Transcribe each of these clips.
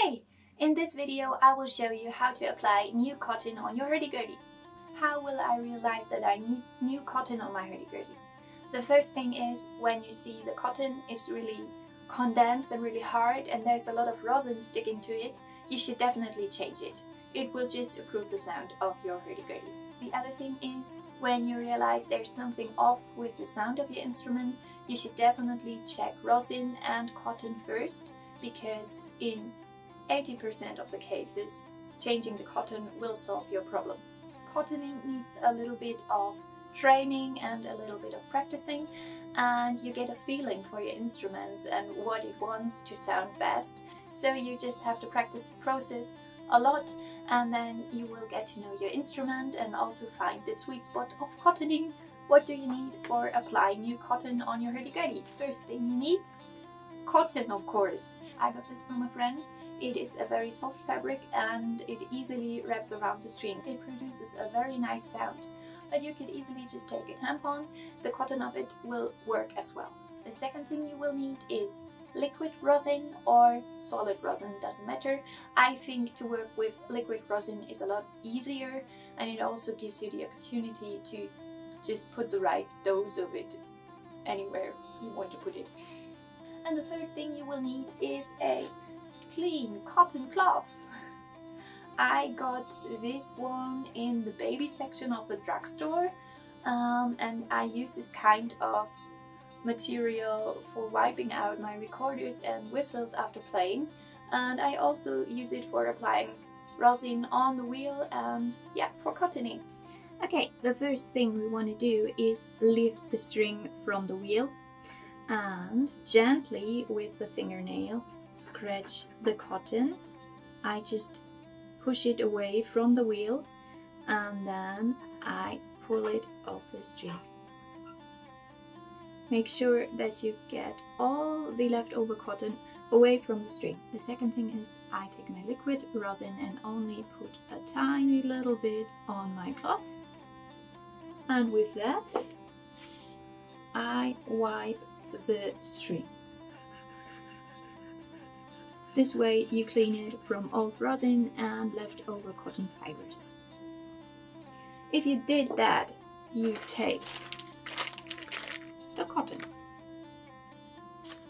Hey! In this video I will show you how to apply new cotton on your hurdy-gurdy. How will I realize that I need new cotton on my hurdy-gurdy? The first thing is when you see the cotton is really condensed and really hard and there's a lot of rosin sticking to it, you should definitely change it. It will just improve the sound of your hurdy-gurdy. The other thing is when you realize there's something off with the sound of your instrument, you should definitely check rosin and cotton first, because in 80% of the cases changing the cotton will solve your problem. Cottoning needs a little bit of training and a little bit of practicing, and you get a feeling for your instruments and what it wants to sound best, so you just have to practice the process a lot, and then you will get to know your instrument and also find the sweet spot of cottoning. What do you need for applying new cotton on your hurdy-gurdy? First thing you need, cotton, of course. I got this from a friend. It is a very soft fabric and it easily wraps around the string. It produces a very nice sound, but you could easily just take a tampon. The cotton of it will work as well. The second thing you will need is liquid rosin or solid rosin, doesn't matter. I think to work with liquid rosin is a lot easier, and it also gives you the opportunity to just put the right dose of it anywhere you want to put it. And the third thing you will need is a clean cotton cloth. I got this one in the baby section of the drugstore, and I use this kind of material for wiping out my recorders and whistles after playing, and I also use it for applying rosin on the wheel and yeah, for cottoning. Okay, the first thing we want to do is lift the string from the wheel and gently with the fingernail scratch the cotton. I just push it away from the wheel and then I pull it off the string. Make sure that you get all the leftover cotton away from the string. The second thing is I take my liquid rosin and only put a tiny little bit on my cloth. And with that, I wipe the string. This way you clean it from old rosin and leftover cotton fibers. If you did that, you take the cotton,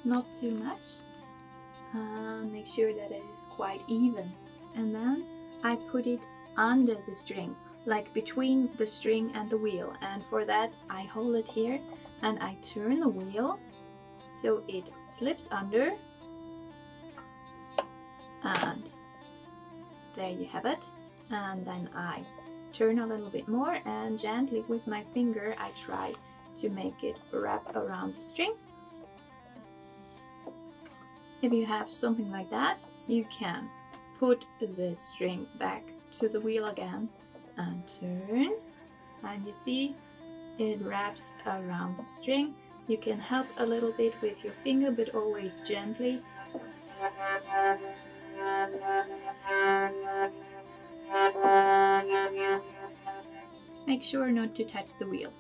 not too much, and make sure that it is quite even, and then I put it under the string, like between the string and the wheel, and for that I hold it here and I turn the wheel so it slips under, and there you have it. And then I turn a little bit more and gently with my finger I try to make it wrap around the string. If you have something like that, you can put the string back to the wheel again and turn, and you see it wraps around the string. You can help a little bit with your finger, but always gently. Make sure not to touch the wheel.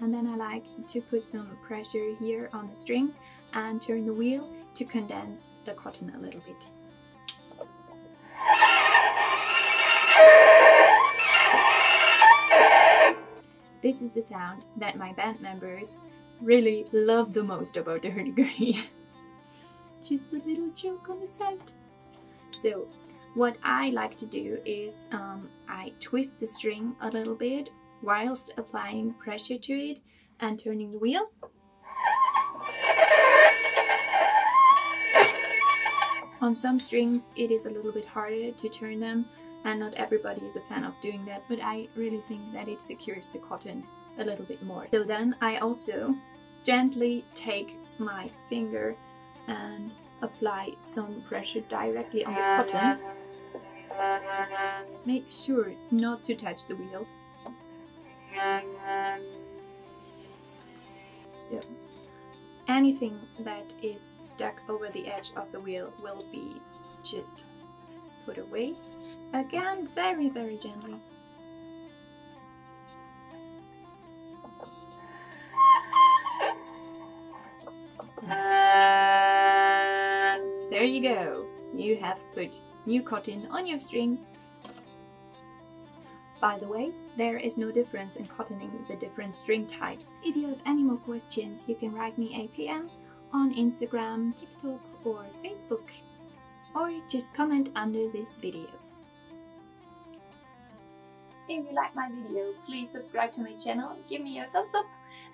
And then I like to put some pressure here on the string and turn the wheel to condense the cotton a little bit. This is the sound that my band members really love the most about the hurdy-gurdy. Just a little joke on the side. So what I like to do is I twist the string a little bit whilst applying pressure to it and turning the wheel. On some strings it is a little bit harder to turn them, and not everybody is a fan of doing that, but I really think that it secures the cotton a little bit more. So then I also gently take my finger and apply some pressure directly on the cotton. Make sure not to touch the wheel. So anything that is stuck over the edge of the wheel will be just put away. Again, very, very gently. There you go. You have put new cotton on your string. By the way, there is no difference in cottoning the different string types. If you have any more questions, you can write me a PM on Instagram, TikTok or Facebook, or just comment under this video. If you like my video, please subscribe to my channel, give me a thumbs up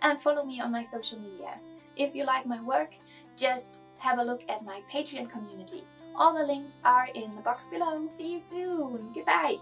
and follow me on my social media. If you like my work, just have a look at my Patreon community. All the links are in the box below. See you soon! Goodbye!